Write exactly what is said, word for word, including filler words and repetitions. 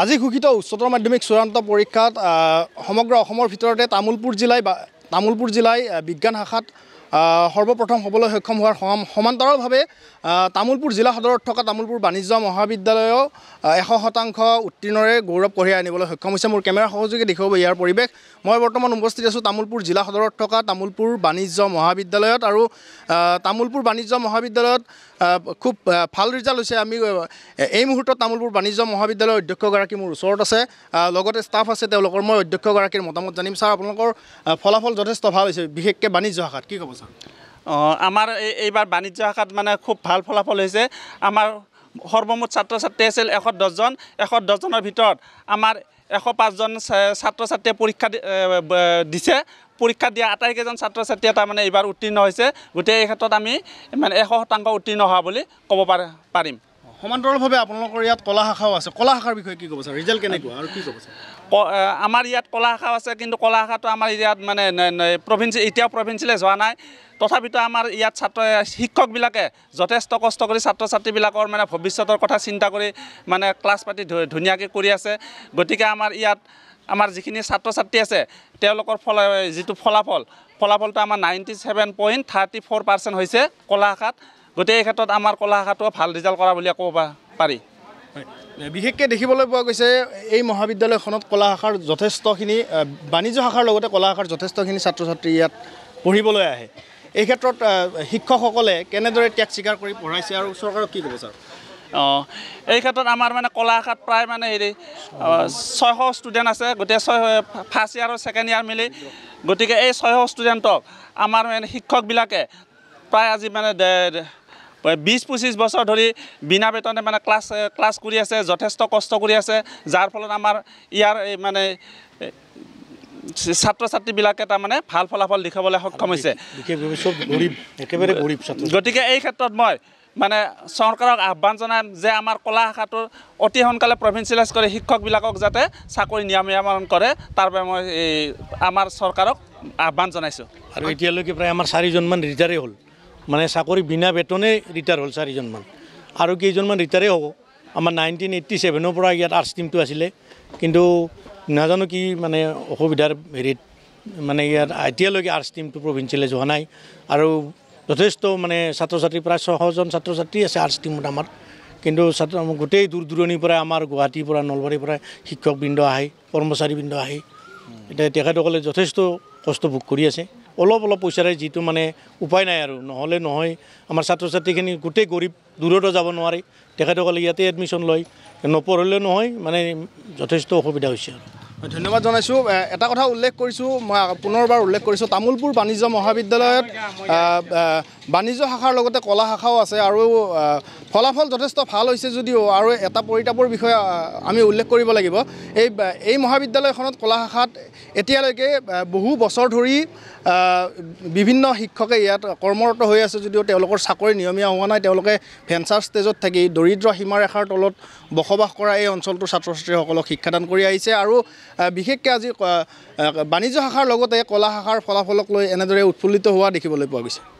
আজি ঘোষিত উচ্চতৰ মাধ্যমিক চূড়ান্ত পৰীক্ষাত সমগ্ৰ অসমৰ ভিতৰতে তামুলপুৰ জিলাই তামুলপুৰ জিলাই বিজ্ঞান শাখাত সৰ্বপ্ৰথম হ'বলৈ সক্ষম হোৱাৰ সমান্তৰালভাৱে তামুলপুৰ জিলা সদৰত থকা তামুলপুৰ বাণিজ্য মহাবিদ্যালয়ও এশ শতাংশ উত্তীৰ্ণৰে গৌৰৱ কঢ়িয়াই আনিবলৈ সক্ষম হৈছে। মোৰ কেমেৰা সহযোগে দেখুৱাব ইয়াৰ পৰিৱেশ। মই বৰ্তমান উপস্থিত আছোঁ তামুলপুৰ জিলা সদৰত থকা তামুলপুৰ বাণিজ্য মহাবিদ্যালয়ত, আৰু তামুলপুৰ বাণিজ্য মহাবিদ্যালয়ত খুব ভাল ৰিজাল্ট হৈছে। আমি এই মুহূৰ্তত তামুলপুৰ বাণিজ্য মহাবিদ্যালয়ৰ অধ্যক্ষগৰাকী মোৰ ওচৰত আছে, লগতে ষ্টাফ আছে তেওঁলোকৰ। মই অধ্যক্ষগৰাকীৰ মতামত জানিম। ছাৰ, আপোনালোকৰ ফলাফল যথেষ্ট ভাল হৈছে, বিশেষকৈ বাণিজ্য শাখাত কি ক'ব? আমার এইবার বাণিজ্য শাখাত মানে খুব ভাল ফলাফল হয়েছে। আমার সর্বমুঠ ছাত্র ছাত্রী আছিল এশ দশজন। এশ দশজনের ভিতর আমার এশ পাঁচজন ছাত্র ছাত্রী পরীক্ষা দিছে। পরীক্ষা দিয়া আটাইকেইজন ছাত্র ছাত্রী তাৰমানে এইবার উত্তীর্ণ হয়েছে। গোটেই এই ক্ষেত্ৰত আমি মানে এশ শতাংশ উত্তীর্ণ হওয়া বলে কব পাৰিম। সমান্তৰালভাৱে আপোনালোকৰ ইয়াত কলা শাখাও আছে। কলা শাখাৰ বিষয়ে কি ক'ব ছাৰ? ৰিজাল্ট কেনেকুৱা আৰু কি ক'ব ছাৰ? আমাৰ ইয়াত কলা শাখাও আছে, কিন্তু কলা শাখাটো আমাৰ ইয়াত মানে প্ৰভিঞ্চি এতিয়াও প্ৰভিঞ্চিলে যোৱা নাই। তথাপিতো আমাৰ ইয়াত ছাত্ৰ শিক্ষকবিলাকে যথেষ্ট কষ্ট কৰি ছাত্ৰ ছাত্ৰীবিলাকৰ মানে ভৱিষ্যতৰ কথা চিন্তা কৰি মানে ক্লাছ পাতি ধুনীয়াকৈ কৰি আছে। গতিকে আমাৰ ইয়াত আমাৰ যিখিনি ছাত্ৰ ছাত্ৰী আছে তেওঁলোকৰ ফল যিটো ফলাফল ফলাফলটো আমাৰ ninety seven point thirty four percent হৈছে কলা শাখাত। গোটেই এই ক্ষেত্ৰত আমাৰ কলা শাখাটো ভাল ৰিজাল্ট কৰা বুলি ক'ব পাৰি। বিশেষকৈ দেখিবলৈ পোৱা গৈছে এই মহাবিদ্যালয়খনত কলা শাখাৰ যথেষ্টখিনি, বাণিজ্য শাখাৰ লগতে কলা শাখাৰ যথেষ্টখিনি ছাত্ৰ ছাত্ৰী ইয়াত পঢ়িবলৈ আহে। এই ক্ষেত্ৰত শিক্ষকসকলে কেনেদৰে ত্যাগ স্বীকাৰ কৰি পঢ়াইছে আৰু চৰকাৰক কি ক'ব ছাৰ? অঁ, এই ক্ষেত্ৰত আমাৰ মানে কলা শাখাত প্ৰায় মানে হেৰি ছয়শ ষ্টুডেণ্ট আছে, গোটেই ছয় ফাৰ্ষ্ট ইয়াৰ আৰু ছেকেণ্ড ইয়াৰ মিলি। গতিকে এই ছয়শ ষ্টুডেণ্টক আমাৰ মানে শিক্ষকবিলাকে প্ৰায় আজি মানে বিশ পঁচিছ বছৰ ধৰি বিনা বেতনে মানে ক্লাছ ক্লাছ কৰি আছে, যথেষ্ট কষ্ট কৰি আছে। যাৰ ফলত আমাৰ ইয়াৰ মানে ছাত্ৰ ছাত্ৰীবিলাকে তাৰমানে ভাল ফলাফল দেখুৱাবলৈ সক্ষম হৈছে। গতিকে এই ক্ষেত্ৰত মই মানে চৰকাৰক আহ্বান জনাম যে আমাৰ কলা শাখাটোৰ অতি সোনকালে প্ৰভিঞ্চিয়েলাইজ কৰি শিক্ষকবিলাকক যাতে চাকৰি নিয়মীয়াকৰণ কৰে, তাৰ বাবে মই এই আমাৰ চৰকাৰক আহ্বান জনাইছোঁ। আৰু এতিয়ালৈকে প্ৰায় আমাৰ চাৰিজনমান ৰিটায়াৰেই হ'ল, মানে চাকৰি বিনা বেতনে ৰিটায়াৰ হ'ল চাৰিজনমান, আৰু কেইজনমান ৰিটায়াৰেই হ'ব। আমাৰ নাইনটিন এইট্টি ছেভেনৰ পৰা ইয়াত আৰ্টছ টিমটো আছিলে, কিন্তু নাজানো কি মানে অসুবিধাৰ হেৰিত মানে ইয়াত এতিয়ালৈকে আৰ্টছ টিমটো প্ৰভিঞ্চিয়েলাইজ হোৱা নাই। আৰু যথেষ্ট মানে ছাত্ৰ ছাত্ৰী প্ৰায় ছশজন ছাত্ৰ ছাত্ৰী আছে আৰ্টছ টিমত আমাৰ, কিন্তু ছাত্ৰ গোটেই দূৰ দূৰণিৰ পৰা আমাৰ গুৱাহাটীৰ পৰা নলবাৰীৰ পৰা শিক্ষকবৃন্দ আহে, কৰ্মচাৰীবৃন্দ আহে। এতিয়া তেখেতসকলে যথেষ্ট কষ্ট ভোগ কৰি আছে, অলপ অলপ পইচাৰে যিটো মানে উপায় নাই আৰু নহ'লে নহয়। আমাৰ ছাত্ৰ ছাত্ৰীখিনি গোটেই গৰীব, দূৰতো যাব নোৱাৰে, তেখেতসকলে ইয়াতে এডমিশ্যন লয়, নপঢ়িলেও নহয়, মানে যথেষ্ট অসুবিধা হৈছে। ধন্যবাদ জনাইছোঁ। এটা কথা উল্লেখ কৰিছোঁ, মই পুনৰবাৰ উল্লেখ কৰিছোঁ, তামুলপুৰ বাণিজ্য মহাবিদ্যালয়ত বাণিজ্য শাখাৰ লগতে কলা শাখাও আছে, আৰু ফলাফল যথেষ্ট ভাল হৈছে যদিও আৰু এটা পৰিতাপৰ বিষয়ে আমি উল্লেখ কৰিব লাগিব। এই এই মহাবিদ্যালয়খনত কলা শাখাত এতিয়ালৈকে বহু বছৰ ধৰি বিভিন্ন শিক্ষকে ইয়াত কৰ্মৰত হৈ আছে যদিও তেওঁলোকৰ চাকৰি নিয়মীয়া হোৱা নাই। তেওঁলোকে ভেঞ্চাৰ ষ্টেজত থাকি দৰিদ্ৰ সীমাৰেখাৰ তলত বসবাস কৰা এই অঞ্চলটোৰ ছাত্ৰ ছাত্ৰীসকলক শিক্ষাদান কৰি আহিছে, আৰু বিশেষকৈ আজি বাণিজ্য শাখাৰ লগতে কলা শাখাৰ ফলাফলক লৈ এনেদৰে উৎফুল্লিত হোৱা দেখিবলৈ পোৱা গৈছে।